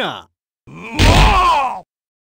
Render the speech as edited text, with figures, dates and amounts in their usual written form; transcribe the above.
Weena!